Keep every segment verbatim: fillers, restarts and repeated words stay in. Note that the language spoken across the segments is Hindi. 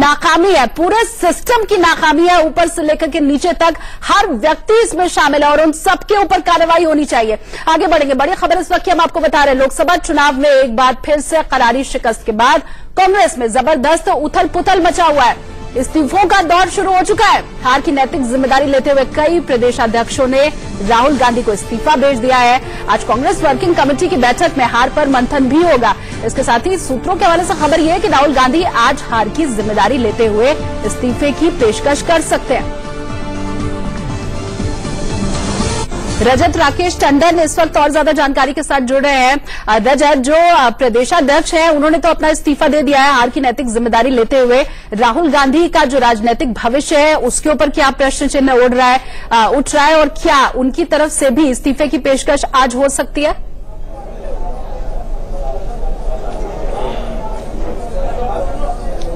नाकामी है, पूरे सिस्टम की नाकामी है, ऊपर से लेकर के नीचे तक हर व्यक्ति इसमें शामिल है और उन सबके ऊपर कार्रवाई होनी चाहिए। आगे बढ़ेंगे, बड़ी खबर इस वक्त हम आपको बता रहे हैं। लोकसभा चुनाव में एक बार फिर से करारी शिकस्त के बाद कांग्रेस में जबरदस्त उथल पुथल मचा हुआ है। इस्तीफों का दौर शुरू हो चुका है। हार की नैतिक जिम्मेदारी लेते हुए कई प्रदेशाध्यक्षों ने राहुल गांधी को इस्तीफा भेज दिया है। आज कांग्रेस वर्किंग कमेटी की बैठक में हार पर मंथन भी होगा। इसके साथ ही सूत्रों के हवाले से खबर यह है कि राहुल गांधी आज हार की जिम्मेदारी लेते हुए इस्तीफे की पेशकश कर सकते हैं। रजत राकेश टंडन इस वक्त और ज्यादा जानकारी के साथ जुड़ रहे हैं। रजत, जो प्रदेशाध्यक्ष हैं, उन्होंने तो अपना इस्तीफा दे दिया है। हार की नैतिक जिम्मेदारी लेते हुए राहुल गांधी का जो राजनीतिक भविष्य है उसके ऊपर क्या प्रश्न चिन्ह उड़ रहा है उठ रहा है और क्या उनकी तरफ से भी इस्तीफे की पेशकश आज हो सकती है?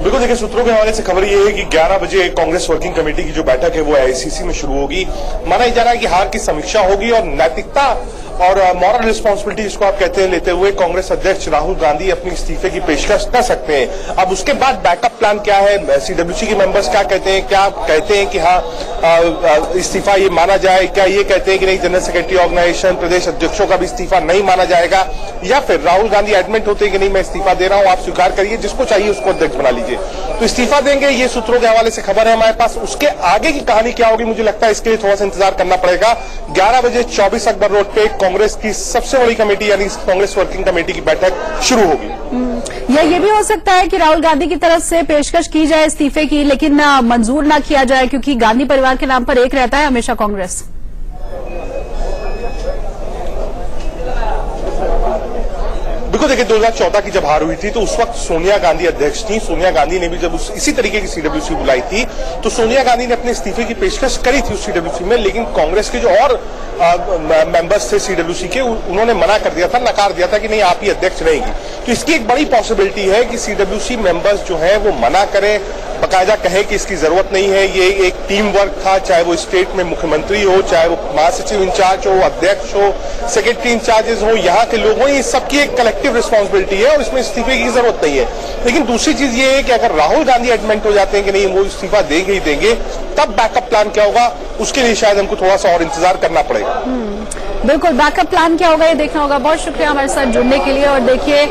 बिल्कुल, देखिए सूत्रों के हवाले से खबर ये है कि ग्यारह बजे कांग्रेस वर्किंग कमेटी की जो बैठक है वो आईसीसी में शुरू होगी। माना जा रहा है कि हार की समीक्षा होगी और नैतिकता और मॉरल रिस्पांसिबिलिटी जिसको आप कहते हैं लेते हुए कांग्रेस अध्यक्ष राहुल गांधी अपने इस्तीफे की पेशकश कर सकते हैं। अब उसके बाद बैकअप प्लान क्या है, सीडब्ल्यूसी के मेंबर्स क्या कहते हैं, क्या कहते हैं कि हाँ इस्तीफा ये माना जाए, क्या ये कहते हैं कि नहीं जनरल सेक्रेटरी ऑर्गेनाइजेशन प्रदेश अध्यक्षों का भी इस्तीफा नहीं माना जाएगा, या फिर राहुल गांधी एडमिट होते हैं कि नहीं मैं इस्तीफा दे रहा हूँ, आप स्वीकार करिए, जिसको चाहिए उसको अध्यक्ष बना लीजिए, तो इस्तीफा देंगे, ये सूत्रों के हवाले से खबर है हमारे पास। उसके आगे की कहानी क्या होगी मुझे लगता है इसके लिए थोड़ा सा इंतजार करना पड़ेगा। ग्यारह बजे चौबीस अकबर रोड पे कांग्रेस की सबसे बड़ी कमेटी यानी कांग्रेस वर्किंग कमेटी की बैठक शुरू होगी। या ये भी हो सकता है कि राहुल गांधी की तरफ से पेशकश की जाए इस्तीफे की, लेकिन मंजूर ना किया जाए, क्योंकि गांधी परिवार के नाम पर एक रहता है हमेशा कांग्रेस। बिल्कुल, देखिए दो हज़ार चौदह की जब हार हुई थी तो उस वक्त सोनिया गांधी अध्यक्ष थी। सोनिया गांधी ने भी जब उस इसी तरीके की सीडब्ल्यूसी बुलाई थी तो सोनिया गांधी ने अपने इस्तीफे की पेशकश करी थी उस सीडब्ल्यूसी में, लेकिन कांग्रेस के जो और आ, मेंबर्स थे सीडब्ल्यूसी के उन्होंने मना कर दिया था, नकार दिया था कि नहीं आप ही अध्यक्ष रहेंगी। तो इसकी एक बड़ी पॉसिबिलिटी है कि सीडब्ल्यूसी मेंबर्स जो है वो मना करें, बाकायदा कहें कि इसकी जरूरत नहीं है, ये एक टीम वर्क था, चाहे वो स्टेट में मुख्यमंत्री हो, चाहे वो महासचिव इंचार्ज हो, अध्यक्ष हो, सेक्रेटरी इंचार्जेस हो, यहाँ के लोग हो, ये सबकी एक कलेक्टिव रिस्पांसिबिलिटी है और इसमें इस्तीफे की जरूरत नहीं है। लेकिन दूसरी चीज ये है कि अगर राहुल गांधी एडमिट हो जाते हैं कि नहीं वो इस्तीफा देंगे ही देंगे, तब बैकअप प्लान क्या होगा उसके लिए शायद हमको थोड़ा सा और इंतजार करना पड़ेगा। बिल्कुल, बैकअप प्लान क्या होगा ये देखना होगा। बहुत शुक्रिया हमारे साथ जुड़ने के लिए। और देखिए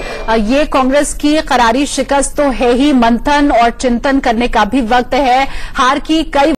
ये कांग्रेस की करारी शिकस्त तो है ही, मंथन और चिंतन करने का भी वक्त है। हार की कई